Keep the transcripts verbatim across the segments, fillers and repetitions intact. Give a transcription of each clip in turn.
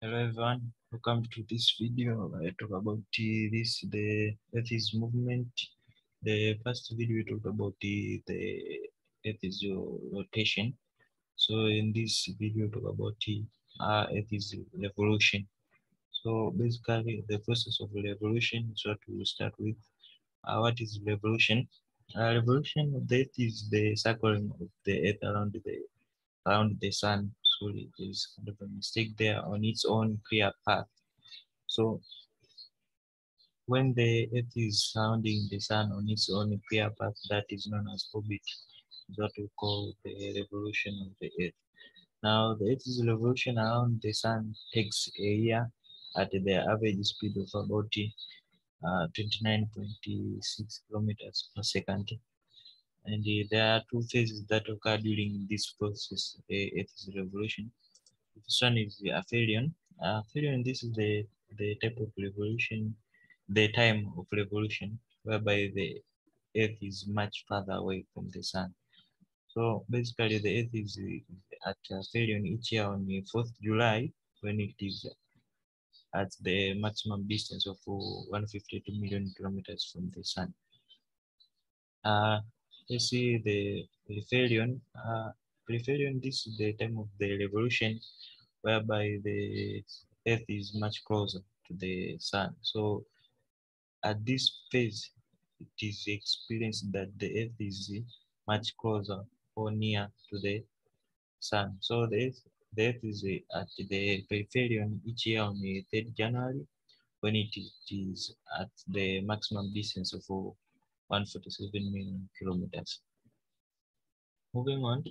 Hello everyone, welcome to this video. I talk about this the Earth is movement. The first video we talked about the, the Earth is rotation. So in this video talk about the uh, Earth is revolution. So basically the process of revolution is what we will start with. Uh, what is revolution? Uh, revolution of the Earth is the circling of the Earth around the around the sun. It is kind of a mistake there on its own clear path. So when the Earth is surrounding the sun on its own clear path, that is known as orbit, is what we call the revolution of the Earth. Now the Earth's revolution around the sun takes a year at the average speed of about uh, twenty-nine point six kilometers per second. And uh, there are two phases that occur during this process, uh, Earth's revolution. The first one is the aphelion. Uh, aphelion, this is the, the type of revolution, the time of revolution, whereby the Earth is much further away from the sun. So basically the Earth is at aphelion each year on the fourth of July, when it is at the maximum distance of one hundred fifty-two million kilometers from the sun. Uh, Let's see the perihelion. Uh, perihelion, this is the time of the revolution whereby the Earth is much closer to the sun. So at this phase, it is experienced that the Earth is much closer or near to the sun. So the Earth, the Earth is at the perihelion each year on the third of January, when it is at the maximum distance of one hundred forty-seven million kilometers. Moving on,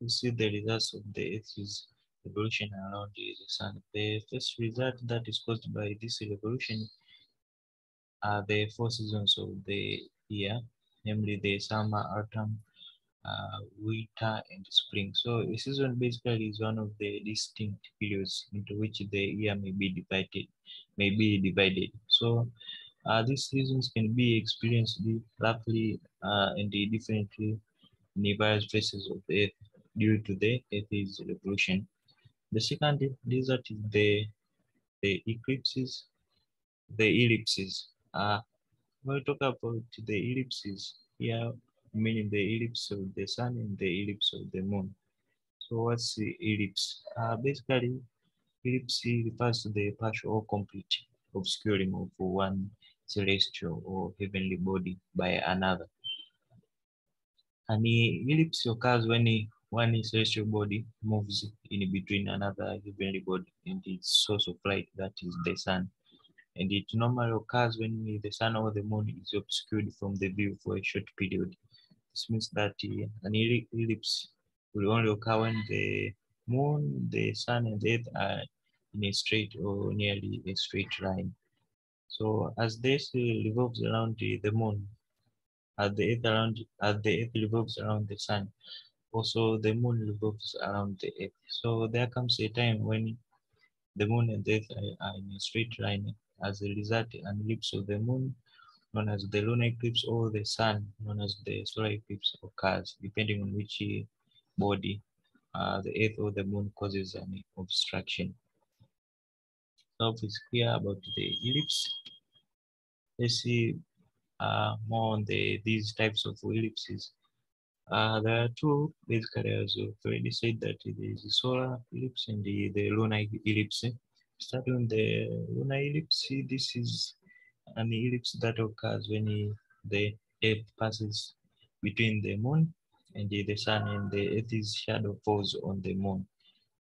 we see the results of the Earth's revolution around the sun. The first result that is caused by this revolution are the four seasons of the year, namely the summer, autumn, uh, winter, and spring. So a season basically is one of the distinct periods into which the year may be divided. May be divided. So Uh, these seasons can be experienced roughly uh, and differently in various places of the Earth due to the Earth's revolution. The second result is the, the eclipses, the ellipses. Uh, when we talk about the ellipses here, meaning the ellipse of the sun and the ellipse of the moon. So what's the ellipse? Uh, basically, ellipse refers to the partial or complete obscuring of one celestial or heavenly body by another. And the ellipse occurs when one celestial body moves in between another heavenly body and its source of light, that is the sun. And it normally occurs when the sun or the moon is obscured from the view for a short period. This means that an ellipse will only occur when the moon, the sun, and the earth are in a straight or nearly a straight line. So as the Earth revolves around the, the moon, as the Earth around as the Earth revolves around the sun, also the moon revolves around the Earth. So there comes a time when the moon and the Earth are, are in a straight line. As a result, an ellipse of the moon, known as the lunar eclipse, or the sun, known as the solar eclipse, occurs, depending on which body, uh, the Earth or the moon, causes an obstruction. So it's clear about the ellipse. Let's see uh, more on the these types of ellipses. Uh, there are two, basically, as I've already said, that there is the solar ellipse and the, the lunar ellipse. Starting with the lunar ellipse, this is an ellipse that occurs when the Earth passes between the moon and the, the sun, and the Earth's shadow falls on the moon.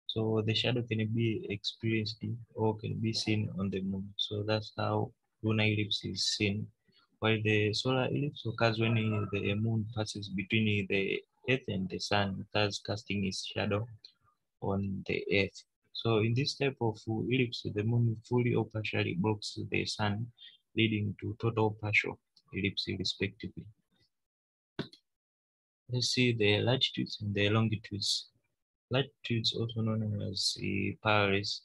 So the shadow can be experienced or can be seen on the moon. So that's how lunar ellipse is seen. While the solar ellipse occurs when the moon passes between the earth and the sun, thus casting its shadow on the earth. So in this type of ellipse, the moon fully or partially blocks the sun, leading to total partial ellipse respectively. Let's see the latitudes and the longitudes. Latitudes, also known as uh, parallels,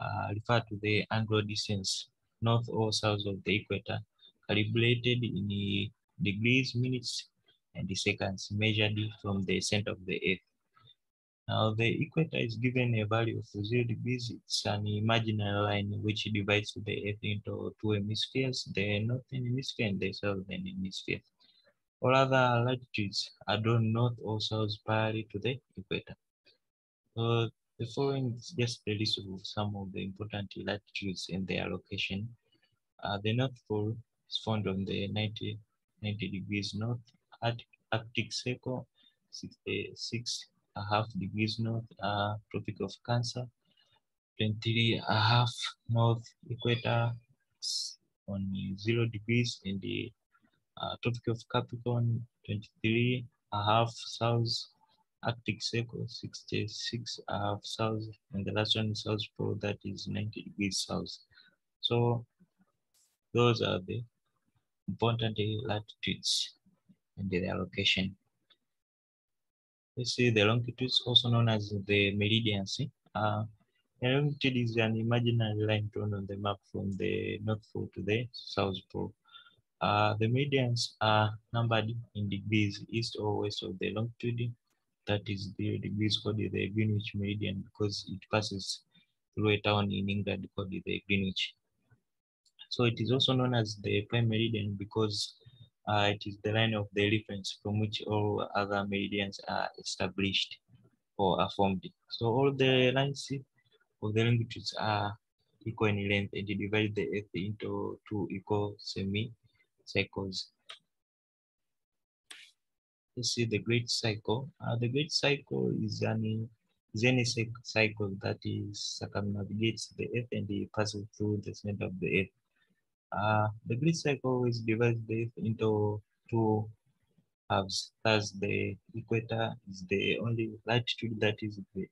uh, refer to the angular distance north or south of the equator, calibrated in uh, degrees, minutes, and seconds, measured from the center of the Earth. Now the equator is given a value of zero degrees. It's an imaginary line which divides the Earth into two hemispheres, the northern hemisphere and the southern hemisphere. All other latitudes are drawn north or south parallel to the equator. Uh, the following is just the list of some of the important latitudes and their location. Uh, the North Pole is found on the ninety, ninety degrees north, Arctic Circle, sixty-six a half degrees north, uh, Tropic of Cancer, twenty-three a half north, equator on zero degrees, and the uh, Tropic of Capricorn, twenty-three a half south, Arctic Circle, sixty-six a half south, and the last one South Pole, that is ninety degrees south. So those are the important latitudes and their location. Let's see the longitudes, also known as the meridians. Uh, the longitude is an imaginary line drawn on the map from the North Pole to the South Pole. Uh, the meridians are numbered in degrees east or west of the longitude. That is the degrees called the Greenwich meridian because it passes through a town in England called the Greenwich. So it is also known as the prime meridian because Uh, it is the line of the reference from which all other meridians are established or are formed. So all the lines of the longitudes are equal in length and divide the Earth into two equal semi-circles. Let's see the Great Circle. Uh, the Great Circle is an is any cycle that is circumnavigates the Earth and it passes through the center of the Earth. Uh, the Great Circle is divided into two halves. Thus, the equator is the only latitude that is the,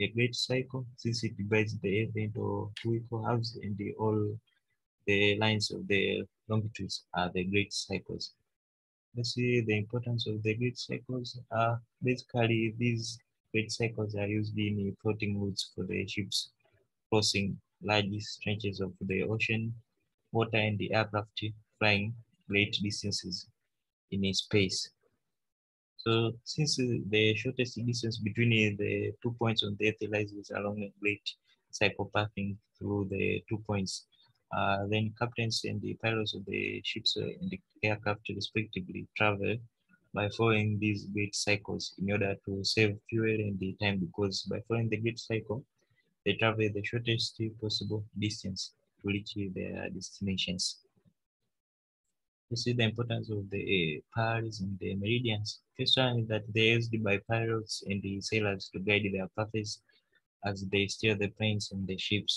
a Great Circle, since it divides the Earth into two equal halves, and the, all the lines of the longitudes are the Great Circles. Let's see the importance of the Great Circles. Uh, basically, these Great Circles are used in floating routes for the ships crossing large stretches of the ocean, water, and the aircraft flying great distances in space. So since the shortest distance between the two points on the Earth lies along a great cycle pathing through the two points, uh, then captains and the pilots of the ships and the aircraft respectively travel by following these great cycles in order to save fuel and the time, because by following the great cycle, they travel the shortest possible distance to reach their destinations. You see the importance of the parallels and the meridians. First one is that they are used by pilots and the sailors to guide their paths as they steer the planes and the ships.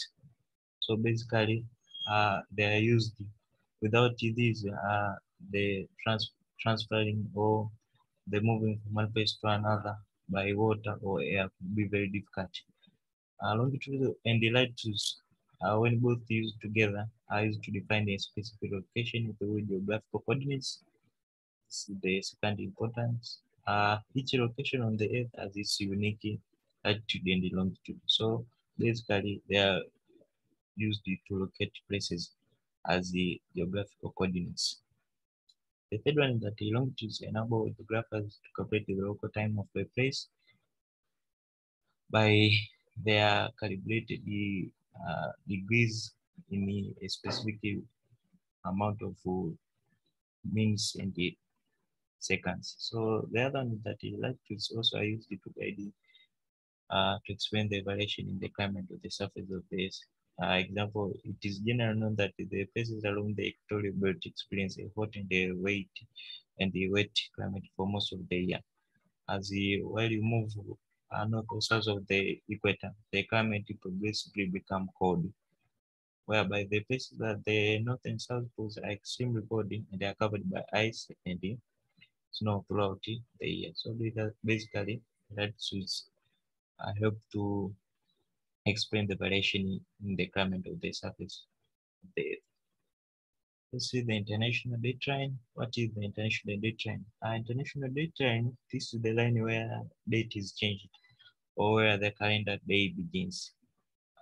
So basically, uh, they are used. Without these, uh, the trans transferring or the moving from one place to another by water or air would be very difficult. Uh, longitude and the latitudes, Uh, when both used together, are used to define a specific location through geographical coordinates. This is the second importance. Uh, each location on the Earth has its unique latitude and longitude. So basically, they are used to locate places as the geographical coordinates. The third one is that the longitudes enable the graphers to calculate the local time of a place by their calibrated the Uh, degrees in a specific amount of uh, minutes and seconds. So the other one is that the latitudes also are used to guide uh, to explain the variation in the climate of the surface of the Earth. Uh, example, it is generally known that the places along the equatorial belt experience a hot and a wet and the wet climate for most of the year. As you, while you move are not south of the equator, the climate progressively become cold, whereby the places that the north and south poles are extremely cold and they are covered by ice and the snow throughout the year. So basically, latitudes help to explain the variation in the climate of the surface of the Earth. Let's see the international date line. What is the international date line? Uh, international date line, this is the line where date is changed or where the calendar day begins.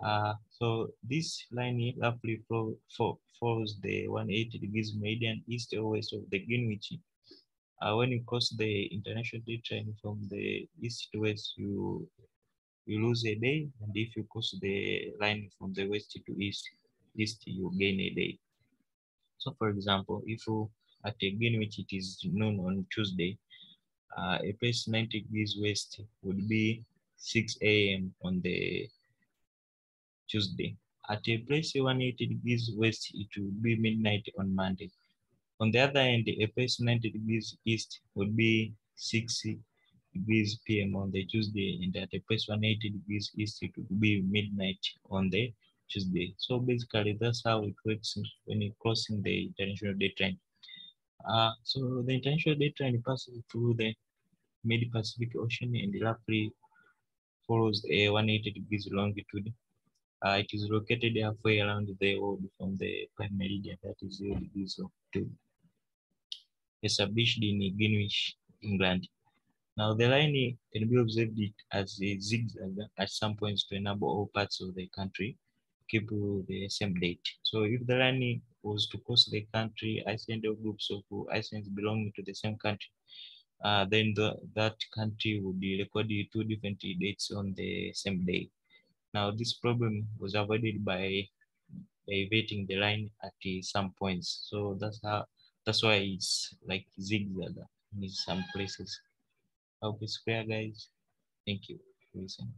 Uh, so this line roughly follows for, for, the one hundred eighty degrees meridian east or west of the Greenwich. Uh, when you cross the international date line from the east to west, you you lose a day, and if you cross the line from the west to east, east you gain a day. So for example, if you at a Greenwich it is noon on Tuesday, uh, a place ninety degrees west would be six A M on the Tuesday. At a place one hundred eighty degrees west, it would be midnight on Monday. On the other end, a place ninety degrees east would be six degrees P M on the Tuesday, and at a place one hundred eighty degrees east, it would be midnight on the Tuesday. So basically, that's how it works when you're crossing the international day train. Uh, so the international day train passes through the mid-Pacific Ocean and roughly follows a one hundred eighty degrees longitude. Uh, it is located halfway around the world from the prime meridian, that is zero degrees of two, established in Greenwich, England. Now the line can be observed it as a zigzag at some points to enable all parts of the country keep the same date. So if the line was to cross the country, Iceland or groups of Icelands belonging to the same country, uh, then the, that country would be recorded two different dates on the same day. Now this problem was avoided by elevating the line at uh, some points. So that's how, that's why it's like zigzag in some places. I hope it's clear, guys. Thank you for listening.